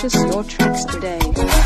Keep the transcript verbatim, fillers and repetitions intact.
purchase your tracks today.